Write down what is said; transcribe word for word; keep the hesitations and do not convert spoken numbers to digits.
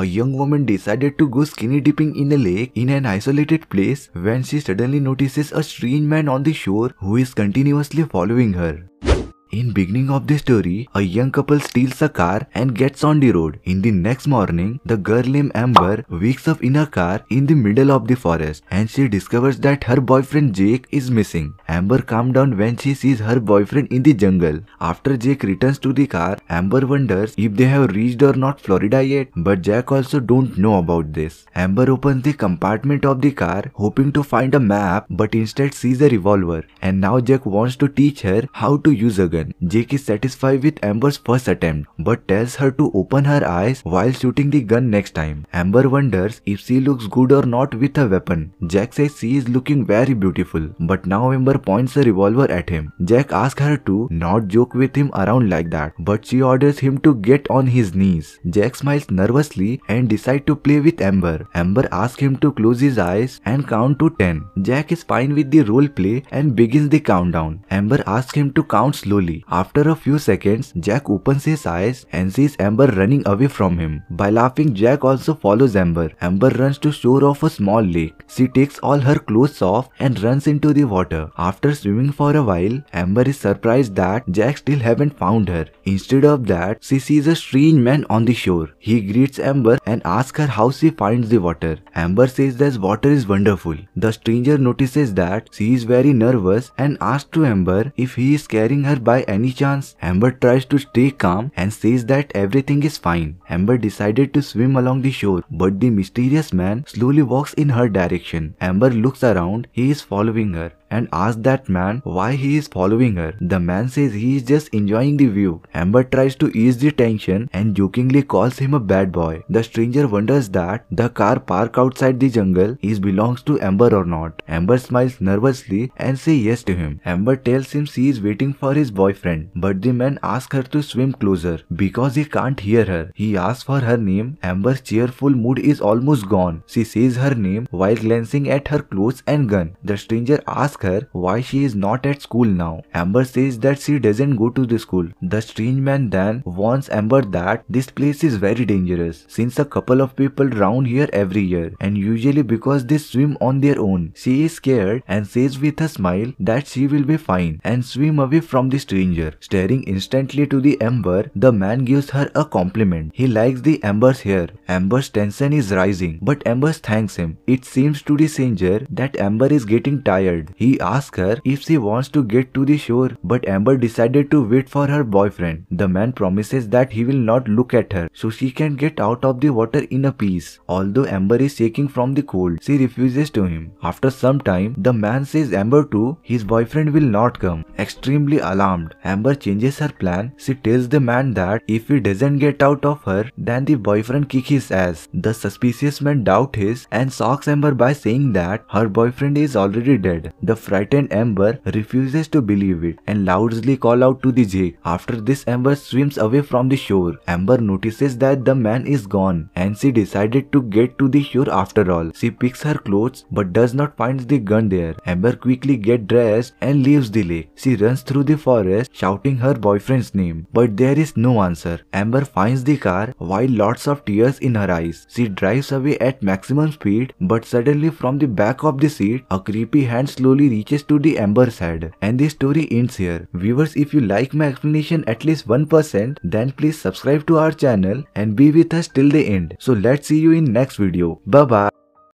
a young woman decided to go skinny dipping in a lake in an isolated place when she suddenly notices a strange man on the shore who is continuously following her. In beginning of the story, a young couple steals a car and gets on the road. In the next morning, the girl named Amber wakes up in a car in the middle of the forest and she discovers that her boyfriend Jake is missing. Amber calms down when she sees her boyfriend in the jungle. After Jake returns to the car, Amber wonders if they have reached or not Florida yet, but Jake also don't know about this. Amber opens the compartment of the car hoping to find a map, but instead sees a revolver, and now Jake wants to teach her how to use a gun. Jake is satisfied with Amber's first attempt but tells her to open her eyes while shooting the gun next time. Amber wonders if she looks good or not with her weapon. Jake says she is looking very beautiful, but now Amber points a revolver at him. Jake asks her to not joke with him around like that, but she orders him to get on his knees. Jake smiles nervously and decides to play with Amber. Amber asks him to close his eyes and count to ten. Jake is fine with the role play and begins the countdown. Amber asks him to count slowly. After a few seconds, Jake opens his eyes and sees Amber running away from him. By laughing, Jake also follows Amber. Amber runs to shore of a small lake. She takes all her clothes off and runs into the water. After swimming for a while, Amber is surprised that Jake still haven't found her. Instead of that, she sees a strange man on the shore. He greets Amber and asks her how she finds the water. Amber says that water is wonderful. The stranger notices that she is very nervous and asks to Amber if he is carrying her by any chance. Amber tries to stay calm and says that everything is fine. Amber decided to swim along the shore, but the mysterious man slowly walks in her direction. Amber looks around. He is following her, and asks that man why he is following her. The man says he is just enjoying the view. Amber tries to ease the tension and jokingly calls him a bad boy. The stranger wonders that the car parked outside the jungle is belongs to Amber or not. Amber smiles nervously and says yes to him. Amber tells him she is waiting for his boyfriend, but the man asks her to swim closer because he can't hear her. He asks for her name. Amber's cheerful mood is almost gone. She says her name while glancing at her clothes and gun. The stranger asks her why she is not at school now. Amber says that she doesn't go to the school. The strange man then warns Amber that this place is very dangerous since a couple of people round here every year, and usually because they swim on their own. She is scared and says with a smile that she will be fine and swim away from the stranger. Staring instantly to the Amber, the man gives her a compliment. He likes the Amber's hair. Amber's tension is rising, but Amber thanks him. It seems to the stranger that Amber is getting tired. He He asks her if she wants to get to the shore, but Amber decided to wait for her boyfriend. The man promises that he will not look at her so she can get out of the water in a peace. Although Amber is shaking from the cold, she refuses to him. After some time, the man says Amber too, his boyfriend will not come. Extremely alarmed, Amber changes her plan. She tells the man that if he doesn't get out of her, then the boyfriend kicks his ass. The suspicious man doubts his and shocks Amber by saying that her boyfriend is already dead. The frightened Amber refuses to believe it and loudly calls out to the Jake. After this, Amber swims away from the shore. Amber notices that the man is gone and she decided to get to the shore after all. She picks her clothes but does not find the gun there. Amber quickly gets dressed and leaves the lake. She runs through the forest shouting her boyfriend's name, but there is no answer. Amber finds the car while lots of tears in her eyes. She drives away at maximum speed, but suddenly from the back of the seat, a creepy hand slowly reaches to the Amber's head. And the story ends here. Viewers, if you like my explanation at least one percent, then please subscribe to our channel and be with us till the end. So let's see you in next video. Bye bye.